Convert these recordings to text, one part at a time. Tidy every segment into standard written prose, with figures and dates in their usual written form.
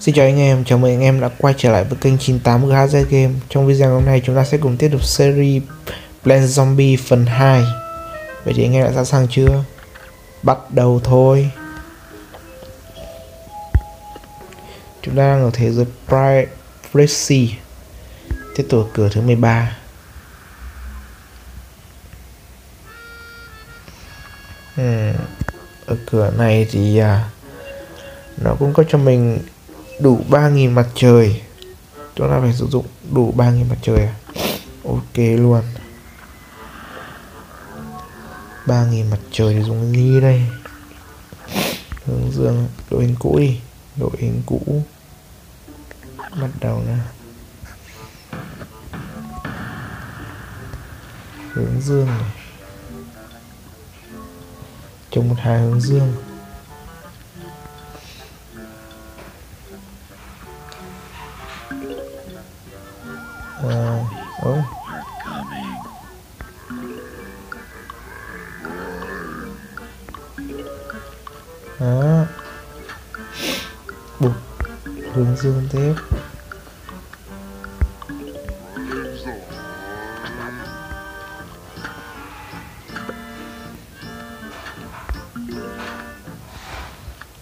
Xin chào anh em, chào mừng anh em đã quay trở lại với kênh 98GHzGames. Trong video hôm nay chúng ta sẽ cùng tiếp tục series Plants Zombie phần 2. Vậy thì anh em đã sẵn sàng chưa? Bắt đầu thôi. Chúng ta đang ở thế giới Pirate Seas. Tiếp tục cửa thứ 13. Ở cửa này thì nó cũng có cho mình đủ 3000 mặt trời. Chúng ta phải sử dụng đủ 3000 mặt trời à? Ok luôn. 3000 mặt trời thì dùng cái gì đây? Hướng dương, đội hình cũ đi. Đội hình cũ. Bắt đầu nè. Hướng dương này. Trồng một hàng hướng dương. Đó. Bụt hướng dương tiếp.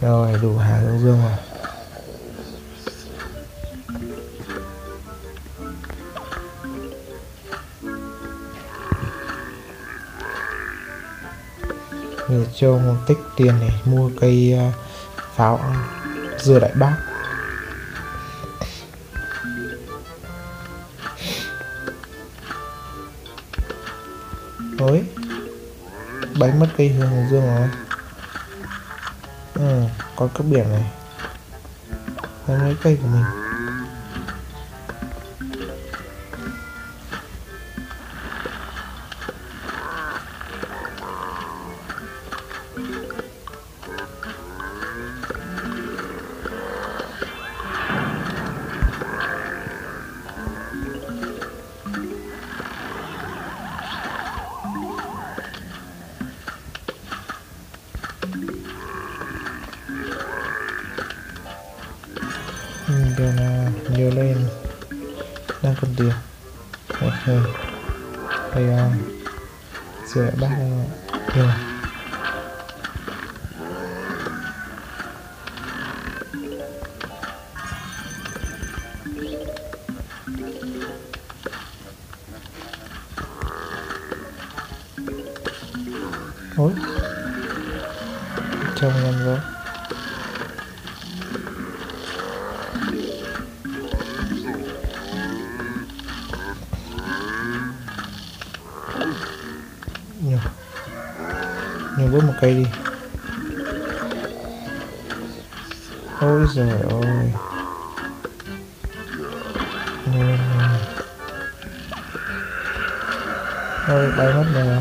Rồi đủ hàng hướng dương rồi. Người cho một tích tiền này mua cây pháo dừa đại bác. Ối, bánh mất cây hướng dương rồi. Có cái biển này. Đây mấy cây của mình. Điều nào nhiều lên đang cần tiền. Ok đây là sửa bát này. Rồi ối trông ngon rồi. Nhiều bớt một cây đi. Ôi giời ơi. Thôi bay mất rồi.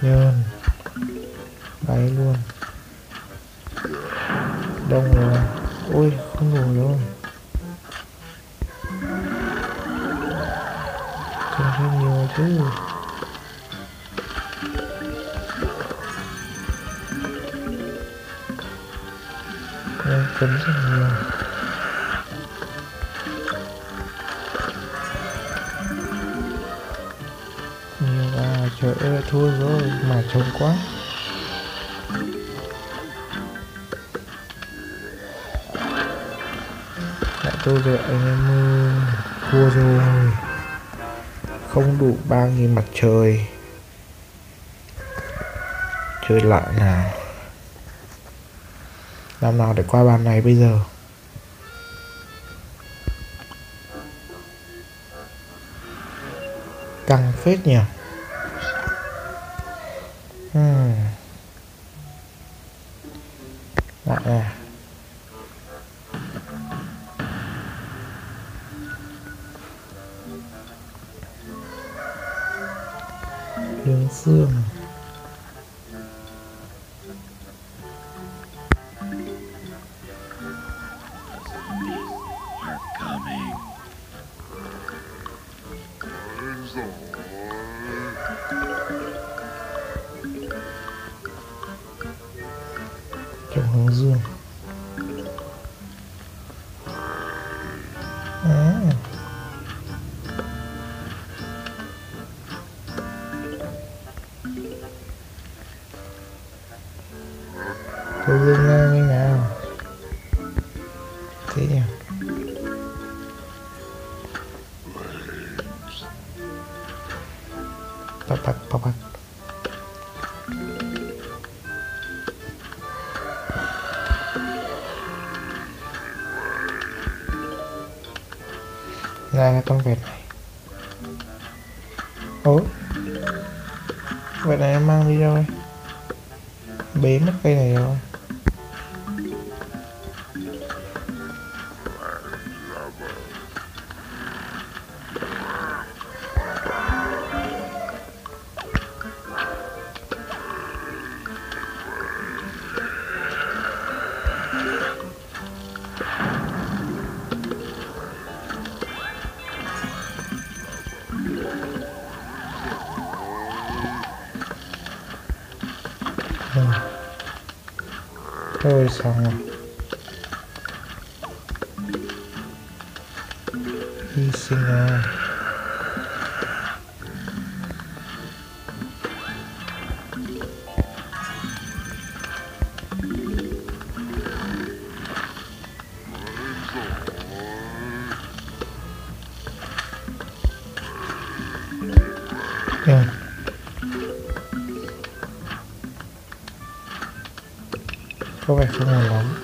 Nhơn bay luôn. Đông rồi. Ôi không đủ luôn. Còn thêm nhiều chứ. Cấm rất nhiều. Nhiều là trời ơi thua rồi mà trông quá. Lại tôi đợi anh em thua rồi. Không đủ 3000 mặt trời. Chơi lại nào. Làm nào để qua bàn này bây giờ? Căng phết nhỉ. Lại nè. Đường xương. kiểu hướng dương. Cô dương ngang như nào? Thế nhỉ? Bạc. Đây là con vẹt này. Ủa? Vẹt này em mang đi đâu đây? Bế mất cây này rồi. Thôi xong rồi. Hy sinh rồi. Được. Có vẻ không ngon lắm.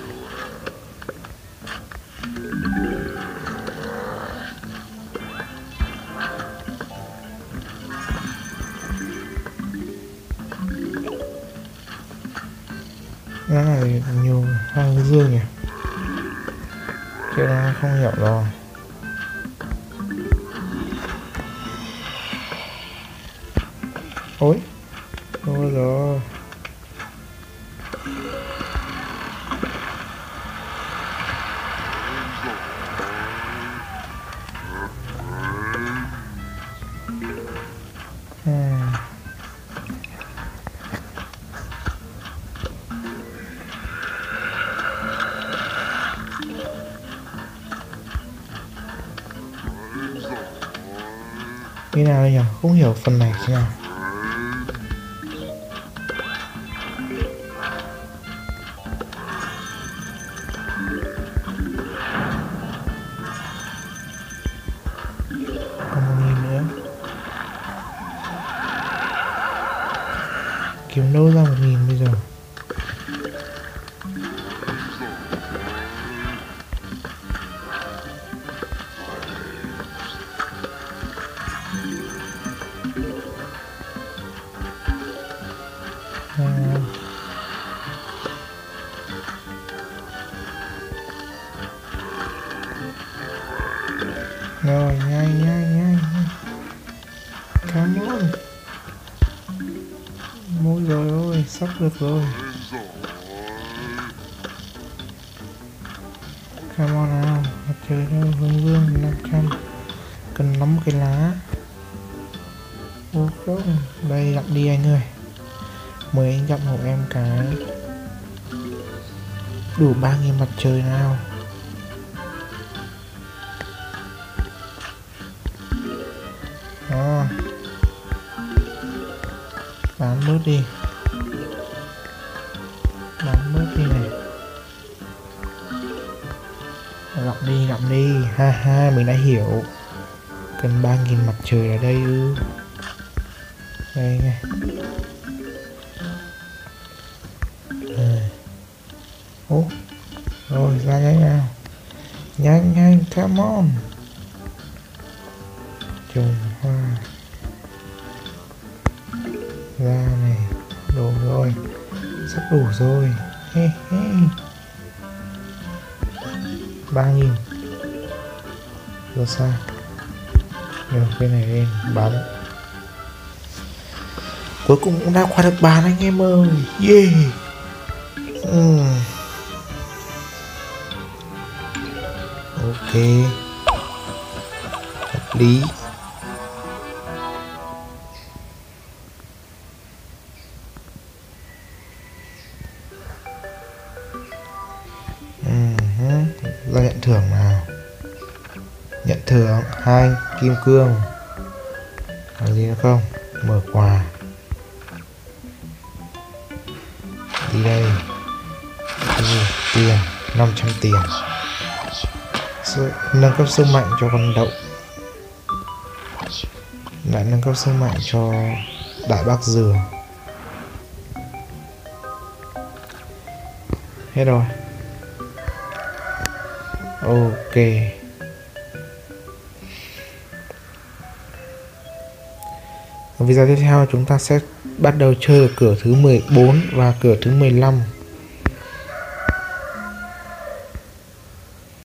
Nó này nhiều hoang dương nhỉ, chứ nó không hiểu rồi. Ôi ôi rồi. Như nào đây nhỉ? Không hiểu phần này thế nào. Còn một nghìn nữa. Kiếm đâu ra 1000 bây giờ? Rồi, nhanh. Cảm ơn. Mỗi rồi ôi, sắp được rồi. Come on nào, mặt trời đâu, hướng dương, 500. Cần lắm cái lá. Ô không, đây dặm đi anh ơi. Mời anh dặm hộ em cái. Đủ 3000 mặt trời nào. Đó. Bán bớt đi. Này. Lọc đi. Ha, mình đã hiểu. Cần 3000 mặt trời ở đây ư. Đây này. Ủa. Rồi ra nhanh nào. Nhanh, come on. Trồng hoa ra này, đủ rồi, sắp đủ rồi. 3000 rồi sao? Được, cái này lên bán. Cuối cùng cũng đã qua được bán anh em ơi, yeah. Ok, hợp lý. ra nhận thưởng nào. Nhận thưởng 2 kim cương. Có gì nữa không? Mở quà. Đi đây. Tiền 500 tiền. Nâng cấp sức mạnh cho con đậu. Lại nâng cấp sức mạnh cho đại bác dừa. Hết rồi. Ok. Video tiếp theo chúng ta sẽ bắt đầu chơi ở cửa thứ 14 và cửa thứ 15.